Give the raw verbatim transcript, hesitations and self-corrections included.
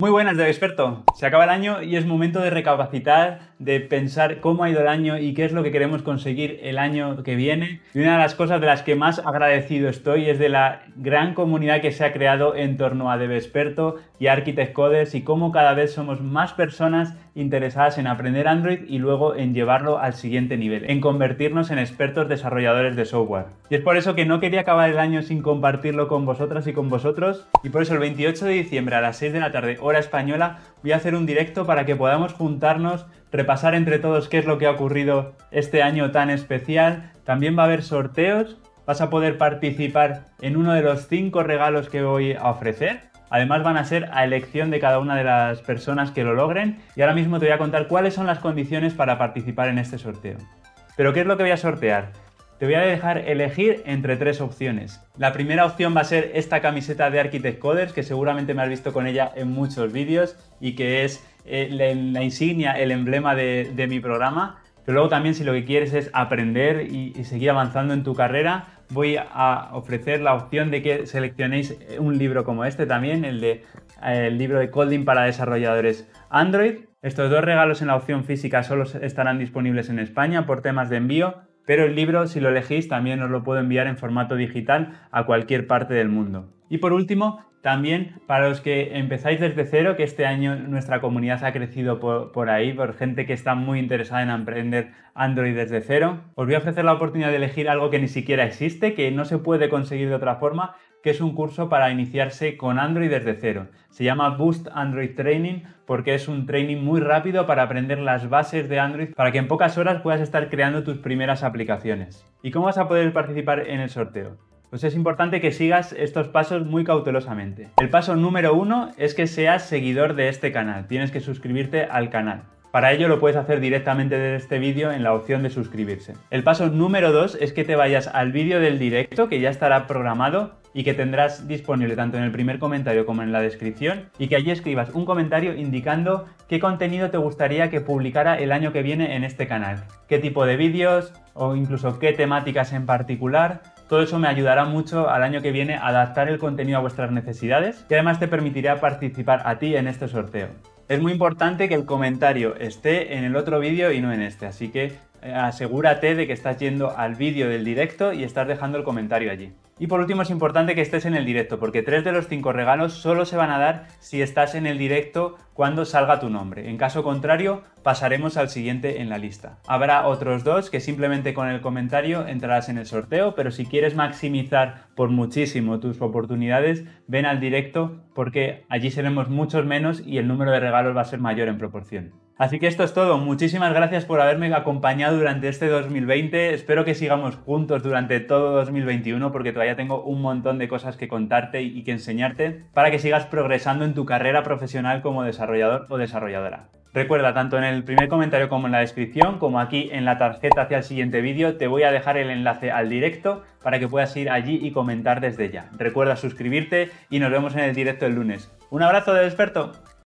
Muy buenas, DevExperto. Se acaba el año y es momento de recapacitar, de pensar cómo ha ido el año y qué es lo que queremos conseguir el año que viene. Y una de las cosas de las que más agradecido estoy es de la gran comunidad que se ha creado en torno a DevExperto y ArchitectCodes, y cómo cada vez somos más personas interesadas en aprender Android y luego en llevarlo al siguiente nivel, en convertirnos en expertos desarrolladores de software. Y es por eso que no quería acabar el año sin compartirlo con vosotras y con vosotros, y por eso el veintiocho de diciembre a las seis de la tarde, hora española, voy a hacer un directo para que podamos juntarnos, repasar entre todos qué es lo que ha ocurrido este año tan especial. También va a haber sorteos, vas a poder participar en uno de los cinco regalos que voy a ofrecer. Además, van a ser a elección de cada una de las personas que lo logren, y ahora mismo te voy a contar cuáles son las condiciones para participar en este sorteo. Pero ¿qué es lo que voy a sortear? Te voy a dejar elegir entre tres opciones. La primera opción va a ser esta camiseta de ArchitectCodes, que seguramente me has visto con ella en muchos vídeos y que es eh, la, la insignia, el emblema de, de mi programa. Pero luego también, si lo que quieres es aprender y, y seguir avanzando en tu carrera, voy a ofrecer la opción de que seleccionéis un libro como este también, el de el libro de Kotlin para desarrolladores Android. Estos dos regalos en la opción física solo estarán disponibles en España por temas de envío, pero el libro, si lo elegís, también os lo puedo enviar en formato digital a cualquier parte del mundo. Y por último, también para los que empezáis desde cero, que este año nuestra comunidad ha crecido por, por ahí, por gente que está muy interesada en aprender Android desde cero, os voy a ofrecer la oportunidad de elegir algo que ni siquiera existe, que no se puede conseguir de otra forma, que es un curso para iniciarse con Android desde cero. Se llama Boost Android Training porque es un training muy rápido para aprender las bases de Android para que en pocas horas puedas estar creando tus primeras aplicaciones. ¿Y cómo vas a poder participar en el sorteo? Pues es importante que sigas estos pasos muy cautelosamente. El paso número uno es que seas seguidor de este canal. Tienes que suscribirte al canal. Para ello lo puedes hacer directamente desde este vídeo en la opción de suscribirse. El paso número dos es que te vayas al vídeo del directo, que ya estará programado y que tendrás disponible tanto en el primer comentario como en la descripción, y que allí escribas un comentario indicando qué contenido te gustaría que publicara el año que viene en este canal, qué tipo de vídeos o incluso qué temáticas en particular. Todo eso me ayudará mucho al año que viene a adaptar el contenido a vuestras necesidades, y además te permitirá participar a ti en este sorteo. Es muy importante que el comentario esté en el otro vídeo y no en este, así que asegúrate de que estás yendo al vídeo del directo y estás dejando el comentario allí. Y por último, es importante que estés en el directo, porque tres de los cinco regalos solo se van a dar si estás en el directo cuando salga tu nombre. En caso contrario, pasaremos al siguiente en la lista. Habrá otros dos que simplemente con el comentario entrarás en el sorteo, pero si quieres maximizar por muchísimo tus oportunidades, ven al directo, porque allí seremos muchos menos y el número de regalos va a ser mayor en proporción. Así que esto es todo. Muchísimas gracias por haberme acompañado durante este dos mil veinte. Espero que sigamos juntos durante todo dos mil veintiuno, porque todavía tengo un montón de cosas que contarte y que enseñarte para que sigas progresando en tu carrera profesional como desarrollador o desarrolladora. Recuerda, tanto en el primer comentario como en la descripción, como aquí en la tarjeta hacia el siguiente vídeo, te voy a dejar el enlace al directo para que puedas ir allí y comentar desde ya. Recuerda suscribirte y nos vemos en el directo el lunes. Un abrazo, DevExperto.